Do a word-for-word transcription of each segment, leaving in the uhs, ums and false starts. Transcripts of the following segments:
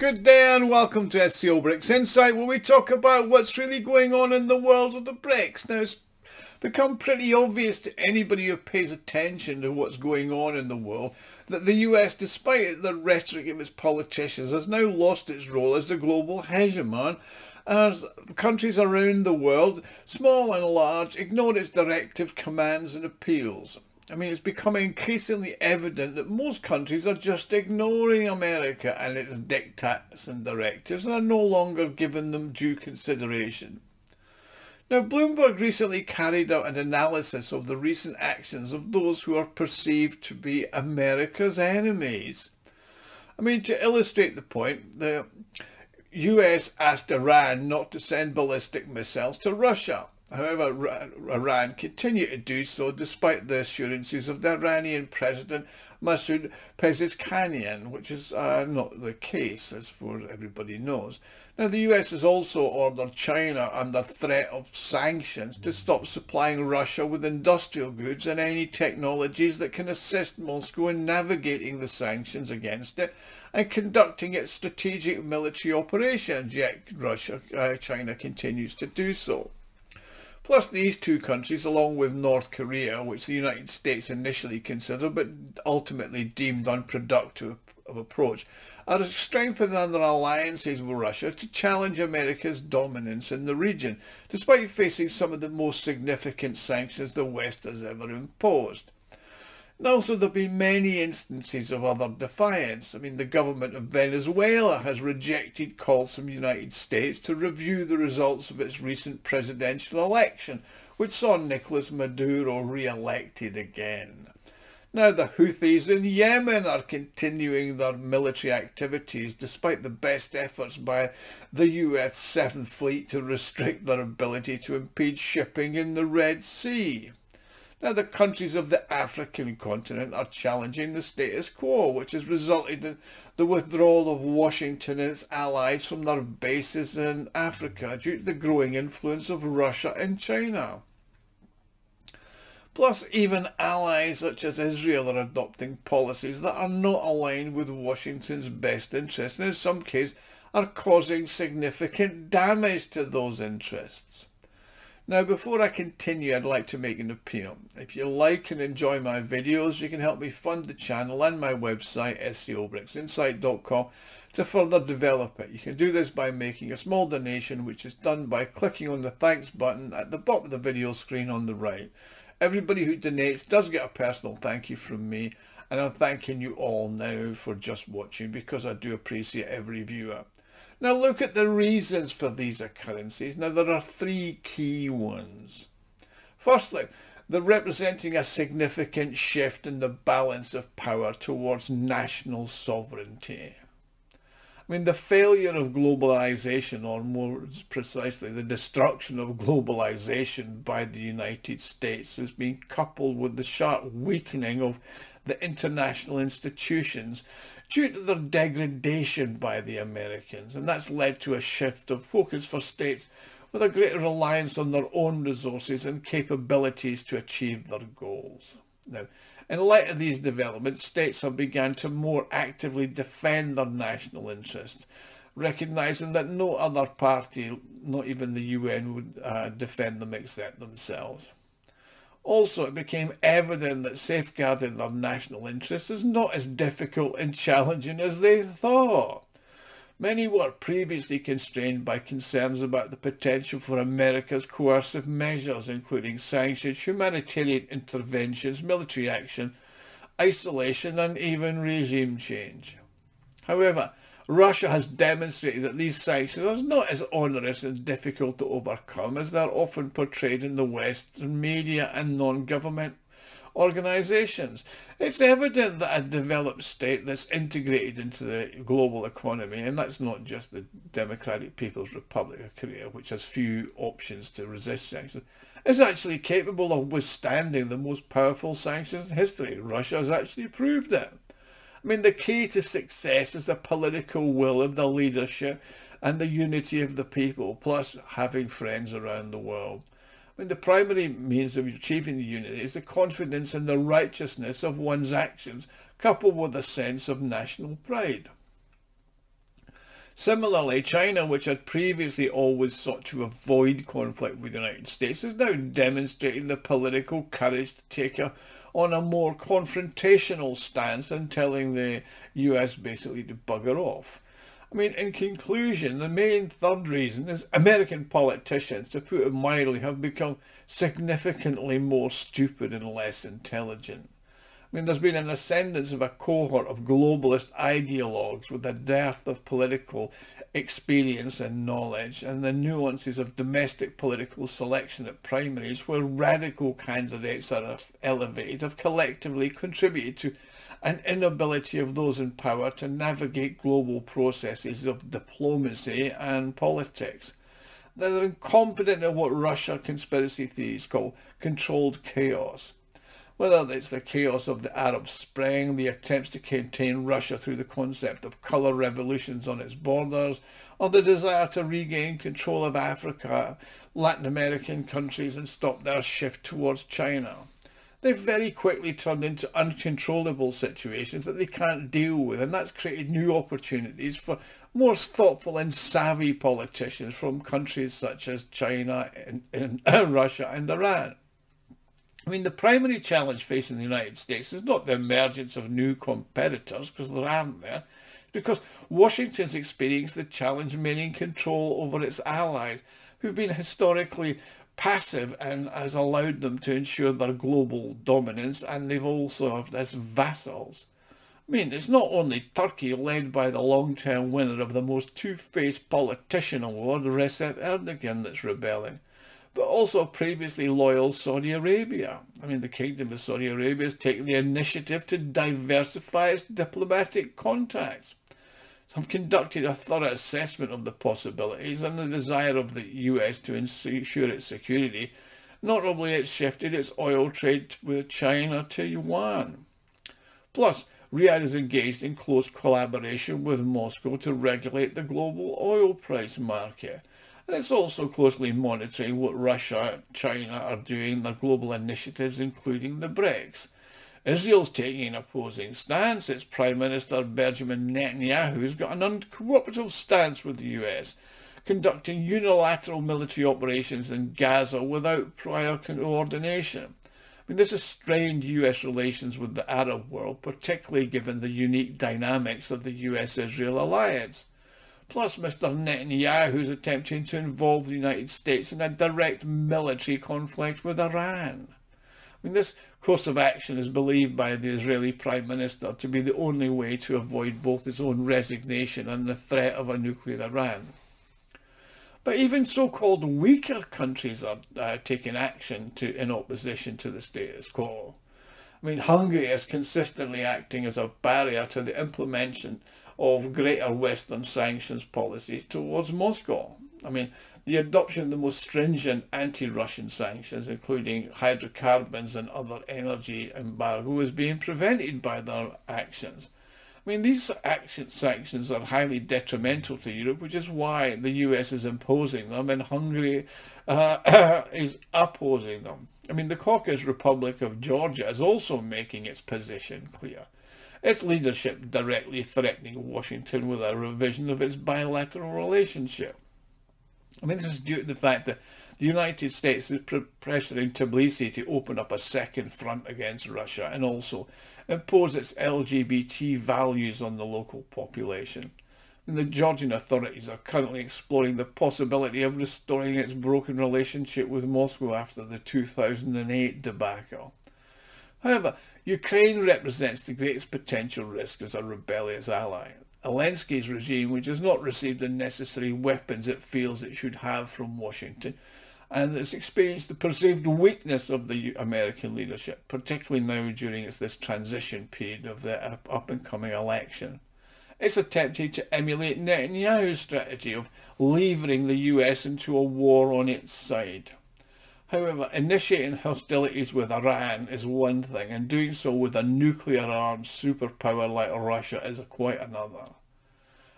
Good day and welcome to S C O BRICS Insight, where we talk about what's really going on in the world of the BRICS. Now, it's become pretty obvious to anybody who pays attention to what's going on in the world that the U S, despite the rhetoric of its politicians, has now lost its role as the global hegemon, as countries around the world, small and large, ignore its directive commands and appeals. I mean, it's becoming increasingly evident that most countries are just ignoring America and its diktats and directives and are no longer giving them due consideration. Now, Bloomberg recently carried out an analysis of the recent actions of those who are perceived to be America's enemies. I mean, to illustrate the point, the U S asked Iran not to send ballistic missiles to Russia. However, Iran continued to do so despite the assurances of the Iranian President Masoud Pezeshkian, which is uh, not the case, as for everybody knows. Now, the U S has also ordered China, under threat of sanctions, to stop supplying Russia with industrial goods and any technologies that can assist Moscow in navigating the sanctions against it and conducting its strategic military operations, yet Russia, uh, China continues to do so. Plus, these two countries, along with North Korea, which the United States initially considered but ultimately deemed unproductive of approach, are strengthening their alliances with Russia to challenge America's dominance in the region, despite facing some of the most significant sanctions the West has ever imposed. And also, there have been many instances of other defiance. I mean, the government of Venezuela has rejected calls from the United States to review the results of its recent presidential election, which saw Nicolas Maduro re-elected again. Now, the Houthis in Yemen are continuing their military activities despite the best efforts by the U S seventh Fleet to restrict their ability to impede shipping in the Red Sea. Now, the countries of the African continent are challenging the status quo, which has resulted in the withdrawal of Washington and its allies from their bases in Africa due to the growing influence of Russia and China. Plus, even allies such as Israel are adopting policies that are not aligned with Washington's best interests and in some cases are causing significant damage to those interests. Now, before I continue, I'd like to make an appeal. If you like and enjoy my videos, you can help me fund the channel and my website, S C O bricks insight dot com, to further develop it. You can do this by making a small donation, which is done by clicking on the thanks button at the bottom of the video screen on the right. Everybody who donates does get a personal thank you from me, and I'm thanking you all now for just watching, because I do appreciate every viewer. Now, look at the reasons for these occurrences. Now, there are three key ones. Firstly, they're representing a significant shift in the balance of power towards national sovereignty. I mean, the failure of globalization, or more precisely, the destruction of globalization by the United States, has been coupled with the sharp weakening of the international institutions due to their degradation by the Americans, and that's led to a shift of focus for states with a greater reliance on their own resources and capabilities to achieve their goals. Now, in light of these developments, states have begun to more actively defend their national interests, recognising that no other party, not even the U N, would uh, defend them except themselves. Also, it became evident that safeguarding their national interests is not as difficult and challenging as they thought. Many were previously constrained by concerns about the potential for America's coercive measures, including sanctions, humanitarian interventions, military action, isolation, and even regime change. However, Russia has demonstrated that these sanctions are not as onerous and difficult to overcome as they are often portrayed in the Western media and non-government organisations. It's evident that a developed state that's integrated into the global economy, and that's not just the Democratic People's Republic of Korea, which has few options to resist sanctions, is actually capable of withstanding the most powerful sanctions in history. Russia has actually proved it. I mean, the key to success is the political will of the leadership and the unity of the people, plus having friends around the world. I mean, the primary means of achieving the unity is the confidence in the righteousness of one's actions, coupled with a sense of national pride. Similarly, China, which had previously always sought to avoid conflict with the United States, is now demonstrating the political courage to take a, on a more confrontational stance and telling the U S basically to bugger off. I mean, in conclusion, the main third reason is American politicians, to put it mildly, have become significantly more stupid and less intelligent. I mean, there's been an ascendance of a cohort of globalist ideologues with a dearth of political experience and knowledge, and the nuances of domestic political selection at primaries, where radical candidates are elevated, have collectively contributed to an inability of those in power to navigate global processes of diplomacy and politics. They're incompetent at what Russia conspiracy theories call controlled chaos. Whether it's the chaos of the Arab Spring, the attempts to contain Russia through the concept of colour revolutions on its borders, or the desire to regain control of Africa, Latin American countries, and stop their shift towards China. They've very quickly turned into uncontrollable situations that they can't deal with, and that's created new opportunities for more thoughtful and savvy politicians from countries such as China, and, and, and Russia and Iran. I mean, the primary challenge facing the United States is not the emergence of new competitors, because there aren't there, it's because Washington's experienced the challenge remaining control over its allies, who've been historically passive and has allowed them to ensure their global dominance, and they've also have as vassals. I mean, it's not only Turkey, led by the long-term winner of the most two-faced politician award, Recep Erdogan, that's rebelling, but also previously loyal Saudi Arabia. I mean, the Kingdom of Saudi Arabia has taken the initiative to diversify its diplomatic contacts. Have conducted a thorough assessment of the possibilities and the desire of the U S to ensure its security. Notably, it's shifted its oil trade with China to Yuan. Plus, Riyadh is engaged in close collaboration with Moscow to regulate the global oil price market. And it's also closely monitoring what Russia and China are doing in their global initiatives, including the BRICS. Israel's taking an opposing stance. Its Prime Minister Benjamin Netanyahu has got an uncooperative stance with the U S, conducting unilateral military operations in Gaza without prior coordination. I mean, this has strained U S relations with the Arab world, particularly given the unique dynamics of the U S Israel alliance. Plus, Mister Netanyahu is attempting to involve the United States in a direct military conflict with Iran. I mean, this course of action is believed by the Israeli Prime Minister to be the only way to avoid both his own resignation and the threat of a nuclear Iran. But even so-called weaker countries are uh, taking action to, in opposition to the status quo. I mean, Hungary is consistently acting as a barrier to the implementation of greater Western sanctions policies towards Moscow. I mean, the adoption of the most stringent anti-Russian sanctions, including hydrocarbons and other energy embargo, is being prevented by their actions. I mean, these action sanctions are highly detrimental to Europe, which is why the U S is imposing them and Hungary uh, is opposing them. I mean, the Caucasus Republic of Georgia is also making its position clear. Its leadership directly threatening Washington with a revision of its bilateral relationship. I mean, this is due to the fact that the United States is pressuring Tbilisi to open up a second front against Russia and also impose its L G B T values on the local population. And the Georgian authorities are currently exploring the possibility of restoring its broken relationship with Moscow after the two thousand eight debacle. However, Ukraine represents the greatest potential risk as a rebellious ally. Zelensky's regime, which has not received the necessary weapons it feels it should have from Washington, and has experienced the perceived weakness of the American leadership, particularly now during this transition period of the up-and-coming election. It's attempted to emulate Netanyahu's strategy of levering the U S into a war on its side. However, initiating hostilities with Iran is one thing, and doing so with a nuclear-armed superpower like Russia is quite another.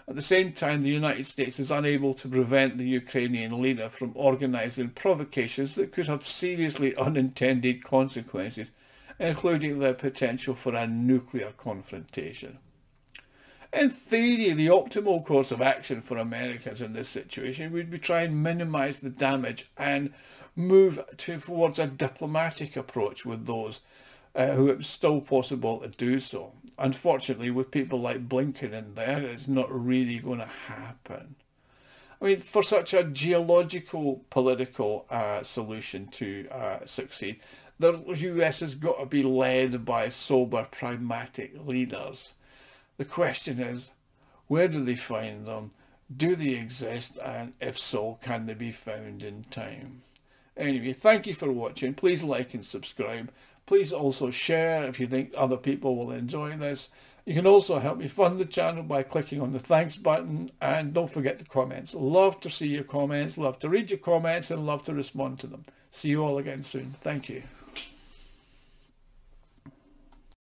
At the same time, the United States is unable to prevent the Ukrainian leader from organising provocations that could have seriously unintended consequences, including the potential for a nuclear confrontation. In theory, the optimal course of action for Americans in this situation would be to try and minimise the damage and move towards a diplomatic approach with those uh, who it's still possible to do so. Unfortunately, with people like Blinken in there, it's not really going to happen. I mean, for such a geological political uh, solution to uh, succeed, the U S has got to be led by sober, pragmatic leaders. The question is, where do they find them? Do they exist? And if so, can they be found in time? Anyway, thank you for watching. Please like and subscribe. Please also share if you think other people will enjoy this. You can also help me fund the channel by clicking on the thanks button, and don't forget the comments. Love to see your comments, love to read your comments, and love to respond to them. See you all again soon. Thank you.